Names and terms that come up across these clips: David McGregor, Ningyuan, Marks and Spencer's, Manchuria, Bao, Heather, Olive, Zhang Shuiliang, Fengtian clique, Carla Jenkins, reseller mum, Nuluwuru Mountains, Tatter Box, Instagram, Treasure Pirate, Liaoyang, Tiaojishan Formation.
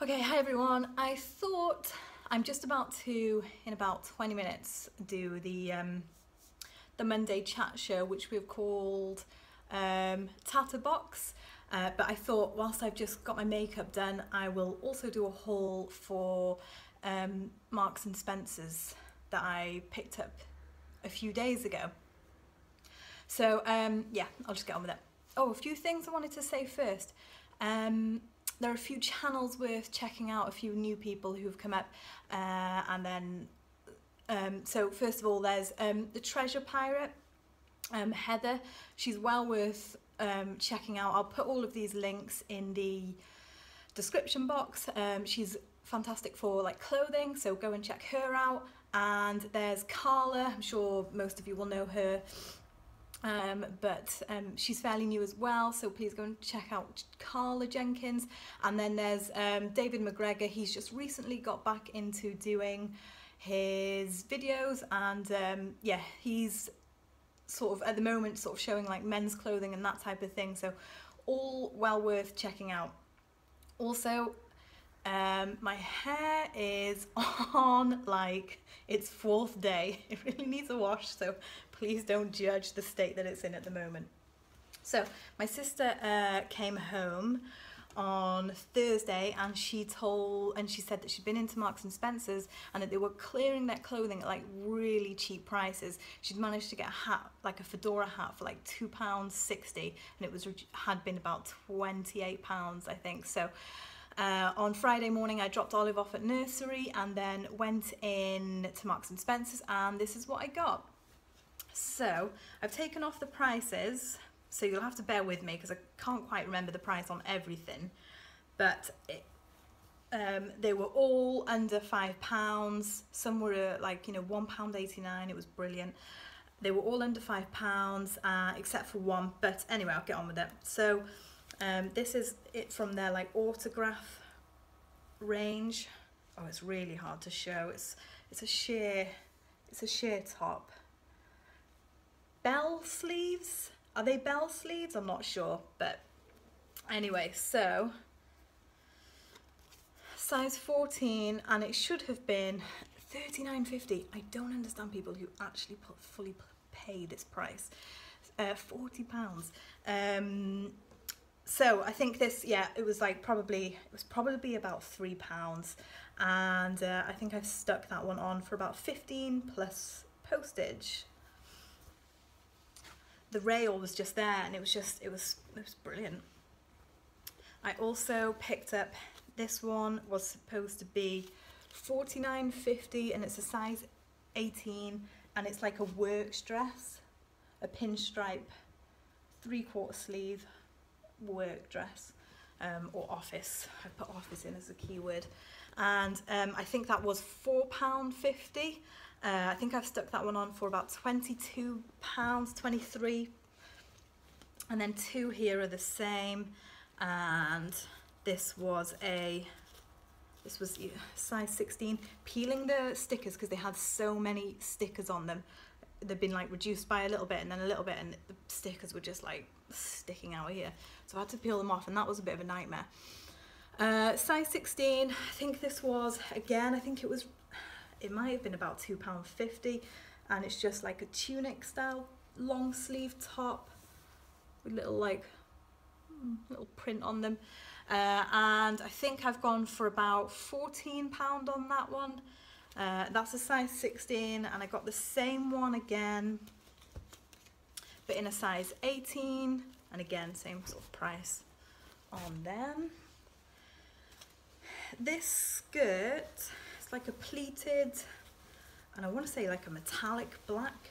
Okay, hi everyone. I thought I'm just about to, in about 20 minutes, do the Monday chat show, which we've called Tatter Box. But I thought, whilst I've just got my makeup done, I will also do a haul for Marks and Spencer's that I picked up a few days ago. So yeah, I'll just get on with it. Oh, a few things I wanted to say first. There are a few channels worth checking out, a few new people who've come up, and then, so first of all, there's the Treasure Pirate, Heather. She's well worth checking out. I'll put all of these links in the description box. She's fantastic for like clothing, so go and check her out. And there's Carla, I'm sure most of you will know her. But she's fairly new as well, so please go and check out Carla Jenkins. And then there's David McGregor. He's just recently got back into doing his videos, and yeah, he's sort of at the moment sort of showing like men's clothing and that type of thing, so all well worth checking out. Also, my hair is on like its fourth day. It really needs a wash, so please don't judge the state that it's in at the moment. So my sister came home on Thursday, and she said that she'd been into Marks and Spencer's and that they were clearing their clothing at like really cheap prices. She'd managed to get a hat, like a fedora hat, for like £2.60, and it had been about £28, I think. So on Friday morning I dropped Olive off at nursery and then went in to Marks and Spencer's, and this is what I got. So I've taken off the prices, so you'll have to bear with me because I can't quite remember the price on everything, but they were all under £5. Some were like, you know, £1.89. It was brilliant. They were all under £5 except for one, but anyway, I'll get on with it. So this is it from their like autograph range. Oh, it's really hard to show. It's a sheer top. Bell sleeves? Are they bell sleeves? I'm not sure, but anyway, so size 14, and it should have been £39.50. I don't understand people who actually fully pay this price. £40. So I think this, yeah, it was probably about £3, and I think I've stuck that one on for about 15 plus postage. The rail was just there, and it was brilliant. I also picked up, this one was supposed to be £49.50, and it's a size 18, and it's like a works dress, a pinstripe, three-quarter sleeve work dress, or office. I put office in as a keyword, and I think that was £4.50. I think I've stuck that one on for about £22, £23. And then two here are the same, and this was size 16. Peeling the stickers because they had so many stickers on them. They've been like reduced by a little bit and then a little bit, and the stickers were just like sticking out here, so I had to peel them off, and that was a bit of a nightmare. Size 16, I think this was, again, I think it might have been about £2.50, and it's just like a tunic style long sleeve top with little print on them, and I think I've gone for about £14 on that one. That's a size 16, and I got the same one again, but in a size 18, and again same sort of price on them. This skirt, it's like a pleated, and I want to say like a metallic black.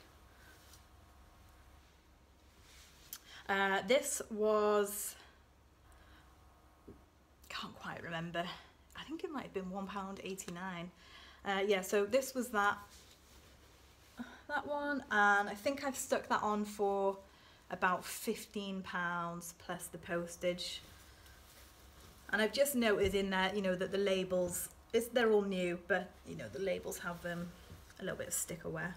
This was, can't quite remember, I think it might have been £1.89. Yeah, so this was that one, and I think I've stuck that on for about £15 plus the postage. And I've just noted in there, you know, that the labels, they're all new, but you know, the labels have a little bit of sticker wear.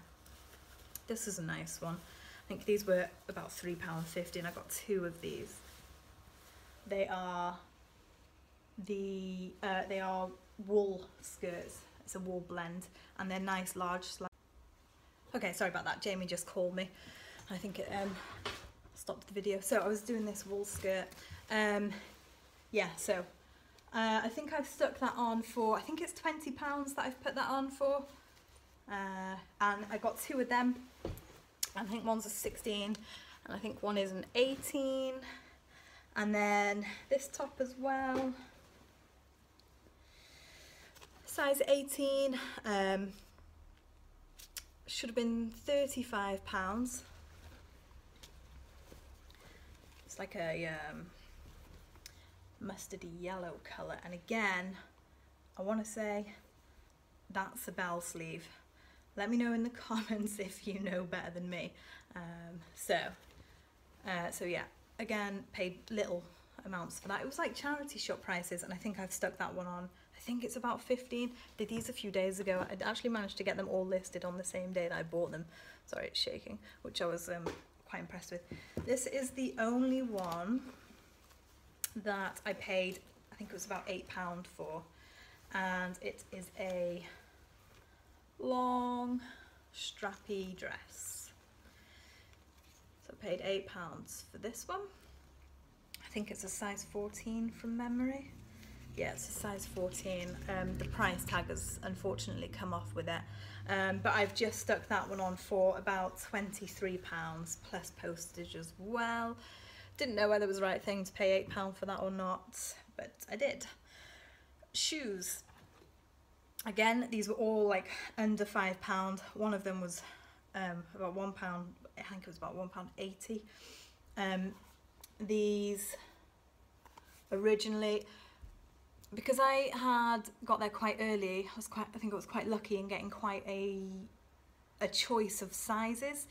This is a nice one. I think these were about £3.50, and I got two of these. They are the they are wool skirts. It's a wool blend, and they're nice large slabs. Okay, sorry about that. Jamie just called me. I think it stopped the video. So I was doing this wool skirt. Yeah, so I think I've stuck that on for, I think it's £20 that I've put that on for. And I got two of them. I think one's a 16 and I think one is an 18. And then this top as well, size 18, should have been £35. It's like a mustardy yellow colour, and again I want to say that's a bell sleeve. Let me know in the comments if you know better than me. So yeah, again, paid little amounts for that. It was like charity shop prices, and I think I've stuck that one on. I think it's about 15. Did these a few days ago. I'd actually managed to get them all listed on the same day that I bought them. Sorry, it's shaking, which I was quite impressed with. This is the only one that I paid, I think it was about £8 for, and it is a long strappy dress. So I paid £8 for this one. I think it's a size 14 from memory. Yeah, it's a size 14. The price tag has unfortunately come off with it, but I've just stuck that one on for about £23 plus postage as well. Didn't know whether it was the right thing to pay £8 for that or not, but I did. Shoes. Again, these were all like under £5. One of them was about £1. I think it was about £1.80. These originally, because I had got there quite early, I think I was quite lucky in getting quite a choice of sizes.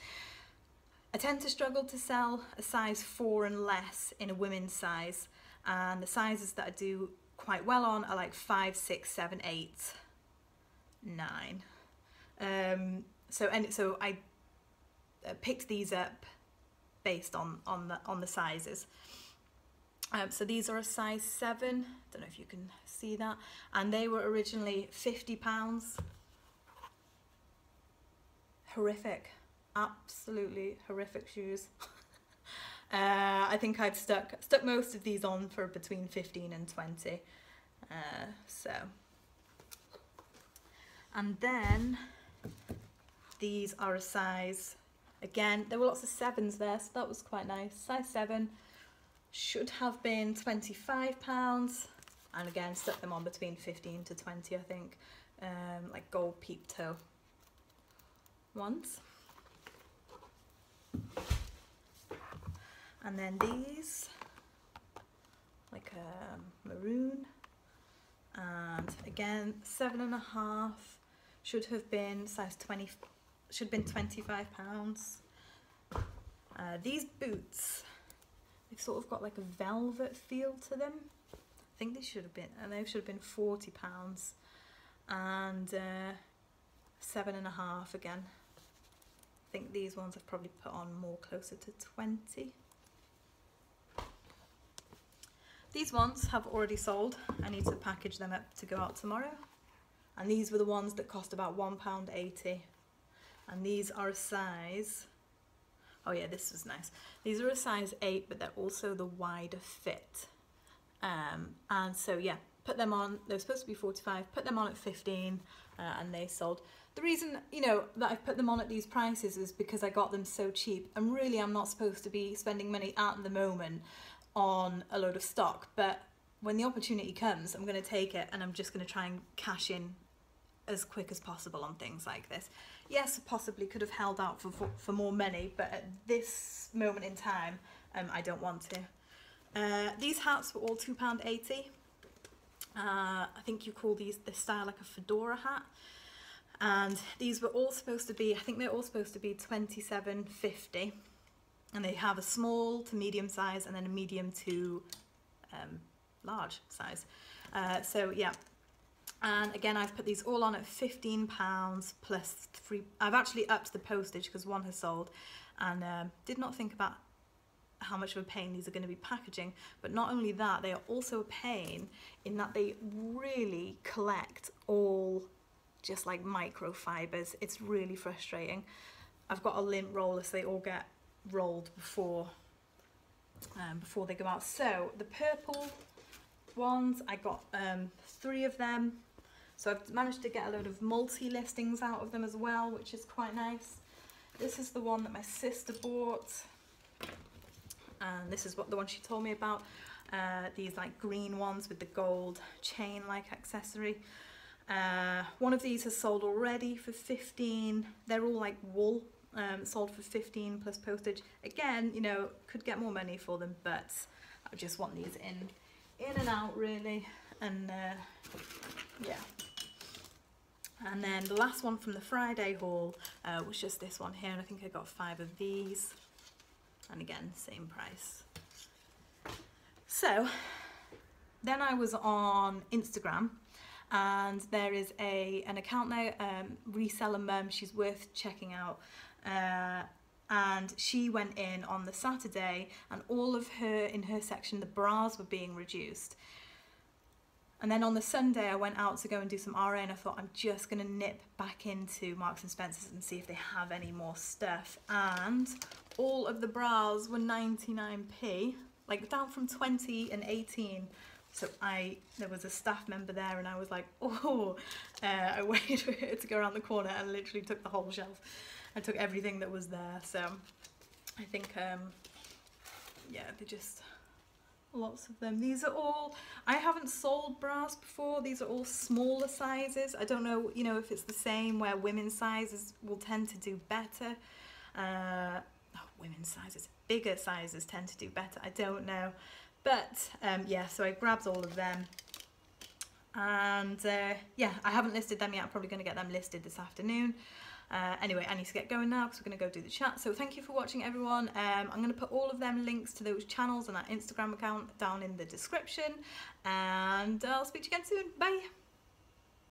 I tend to struggle to sell a size 4 and less in a women's size, and the sizes that I do quite well on are like 5, 6, 7, 8, 9. So I picked these up based on the sizes. So these are a size 7. Don't know if you can see that, and they were originally £50. Horrific, absolutely horrific shoes. I think I've stuck most of these on for between 15 and 20. So. And then these are a size, again, there were lots of 7s there, so that was quite nice. Size 7, should have been £25, and again stuck them on between 15 to 20, I think, like gold peep toe ones. And then these, like a maroon, and again 7.5. Should have been size 20, should have been £25. These boots, they've sort of got like a velvet feel to them. I think they should have been, and they should have been £40, and 7.5 again. I think these ones I've probably put on more closer to 20. These ones have already sold. I need to package them up to go out tomorrow. And these were the ones that cost about £1.80. And these are a size, oh yeah, this was nice. These are a size 8, but they're also the wider fit. And so yeah, put them on, they're supposed to be 45, put them on at 15, and they sold. The reason, you know, that I've put them on at these prices is because I got them so cheap. And really, I'm not supposed to be spending money at the moment on a load of stock, but when the opportunity comes, I'm going to take it, and I'm just going to try and cash in as quick as possible on things like this. Yes, I possibly could have held out for more money, but at this moment in time, I don't want to. These hats were all £2.80. I think you call these, this style, like a fedora hat, and these were all supposed to be, I think they're all supposed to be £27.50, and they have a small to medium size, and then a medium to large size. So yeah, and again, I've put these all on at £15 plus 3. I've actually upped the postage because one has sold, and did not think about how much of a pain these are going to be packaging. But not only that, they are also a pain in that they really collect all just like microfibers. It's really frustrating. I've got a lint roller so they all get rolled before they go out. So the purple ones, I got 3 of them. So I've managed to get a load of multi listings out of them as well, which is quite nice. This is the one that my sister bought, and this is what the one she told me about. These like green ones with the gold chain like accessory. One of these has sold already for 15. They're all like wool, sold for 15 plus postage. Again, you know, could get more money for them, but I just want these in and out really. And yeah. And then the last one from the Friday haul was just this one here, and I think I got 5 of these, and again same price. So then I was on Instagram, and there is an account now, Reseller Mum. She's worth checking out, and she went in on the Saturday, and all of her in her section the bras were being reduced. And then on the Sunday, I went out to go and do some RA, and I thought, I'm just going to nip back into Marks and Spencer's and see if they have any more stuff. And all of the bras were 99p, like down from 20 and 18. So there was a staff member there, and I was like, oh, I waited for her to go around the corner and literally took the whole shelf. I took everything that was there. So I think, yeah, they just... lots of them. These are all, I haven't sold bras before. These are all smaller sizes. I don't know, you know, if it's the same where women's sizes will tend to do better. Bigger sizes tend to do better. I don't know. But yeah, so I grabbed all of them. And yeah, I haven't listed them yet. I'm probably going to get them listed this afternoon. Anyway, I need to get going now because we're going to go do the chat. So thank you for watching, everyone. I'm going to put all of them links to those channels and that Instagram account down in the description. And I'll speak to you again soon. Bye.